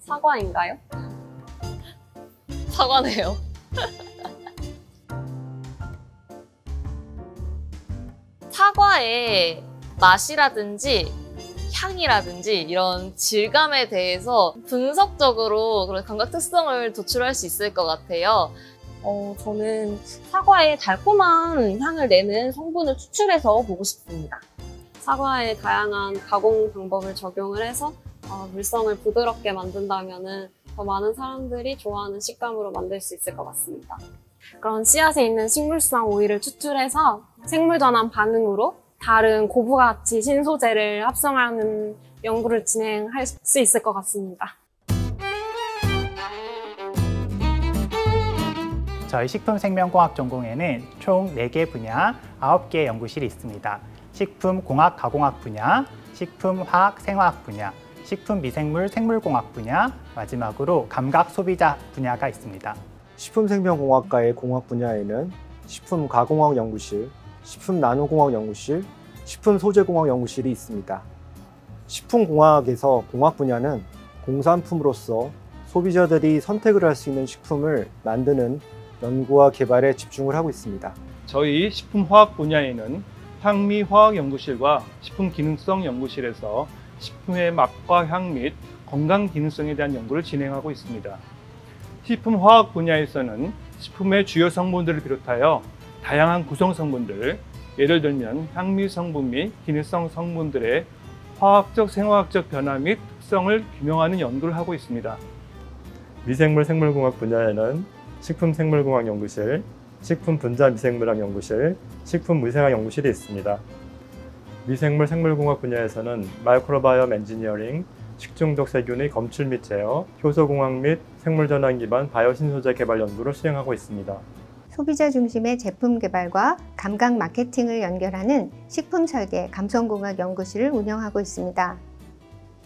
사과인가요? 사과네요. 사과의 맛이라든지 향이라든지 이런 질감에 대해서 분석적으로 그런 감각 특성을 도출할 수 있을 것 같아요. 저는 사과의 달콤한 향을 내는 성분을 추출해서 보고 싶습니다. 사과의 다양한 가공 방법을 적용을 해서 물성을 부드럽게 만든다면 더 많은 사람들이 좋아하는 식감으로 만들 수 있을 것 같습니다. 그런 씨앗에 있는 식물성 오일을 추출해서 생물전환 반응으로 다른 고부가치 신소재를 합성하는 연구를 진행할 수 있을 것 같습니다. 저희 식품생명공학 전공에는 총 4개 분야, 9개의 연구실이 있습니다. 식품공학가공학 분야, 식품화학생화학 분야, 식품미생물 생물공학 분야, 마지막으로 감각소비자 분야가 있습니다. 식품생명공학과의 공학 분야에는 식품가공학 연구실, 식품나노공학 연구실, 식품소재공학 연구실이 있습니다. 식품공학에서 공학 분야는 공산품으로서 소비자들이 선택을 할 수 있는 식품을 만드는 연구와 개발에 집중을 하고 있습니다. 저희 식품화학 분야에는 향미화학연구실과 식품기능성연구실에서 식품의 맛과 향 및 건강기능성에 대한 연구를 진행하고 있습니다. 식품화학 분야에서는 식품의 주요 성분들을 비롯하여 다양한 구성성분들, 예를 들면 향미 성분 및 기능성 성분들의 화학적, 생화학적 변화 및 특성을 규명하는 연구를 하고 있습니다. 미생물 생물공학 분야에는 식품생물공학 연구실, 식품분자미생물학 연구실, 식품위생학 연구실이 있습니다. 미생물 생물공학 분야에서는 마이크로바이옴 엔지니어링, 식중독 세균의 검출 및 제어, 효소공학 및 생물전환 기반 바이오 신소재 개발 연구를 수행하고 있습니다. 소비자 중심의 제품 개발과 감각 마케팅을 연결하는 식품설계 감성공학 연구실을 운영하고 있습니다.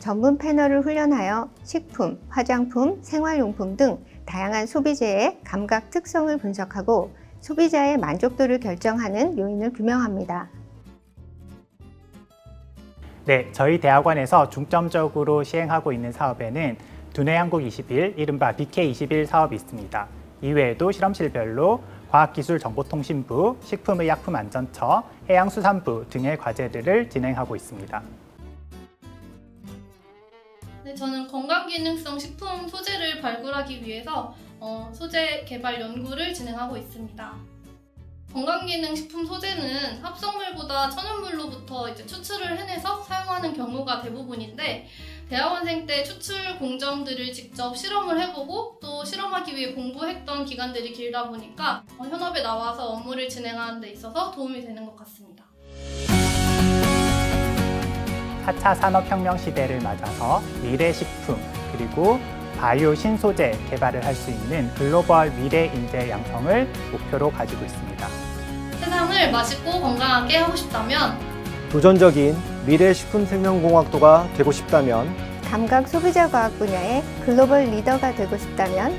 전문 패널을 훈련하여 식품, 화장품, 생활용품 등 다양한 소비재의 감각 특성을 분석하고 소비자의 만족도를 결정하는 요인을 규명합니다. 네, 저희 대학원에서 중점적으로 시행하고 있는 사업에는 두뇌한국21, 이른바 BK21 사업이 있습니다. 이외에도 실험실별로 과학기술정보통신부, 식품의약품안전처, 해양수산부 등의 과제들을 진행하고 있습니다. 네, 저는 건강기능성 식품 소재를 발굴하기 위해서 소재 개발 연구를 진행하고 있습니다. 건강기능 식품 소재는 합성물보다 천연물로부터 추출을 해내서 사용하는 경우가 대부분인데, 대학원생 때 추출 공정들을 직접 실험을 해보고 또 실험하기 위해 공부했던 기간들이 길다 보니까 현업에 나와서 업무를 진행하는 데 있어서 도움이 되는 것 같습니다. 4차 산업혁명 시대를 맞아서 미래식품 그리고 바이오 신소재 개발을 할 수 있는 글로벌 미래 인재 양성을 목표로 가지고 있습니다. 세상을 맛있고 건강하게 하고 싶다면, 도전적인 미래 식품생명공학도가 되고 싶다면, 감각 소비자과학 분야의 글로벌 리더가 되고 싶다면,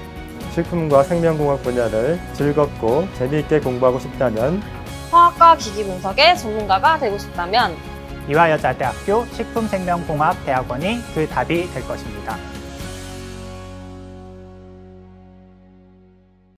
식품과 생명공학 분야를 즐겁고 재미있게 공부하고 싶다면, 화학과 기기 분석의 전문가가 되고 싶다면 이화여자대학교 식품생명공학대학원이 그 답이 될 것입니다.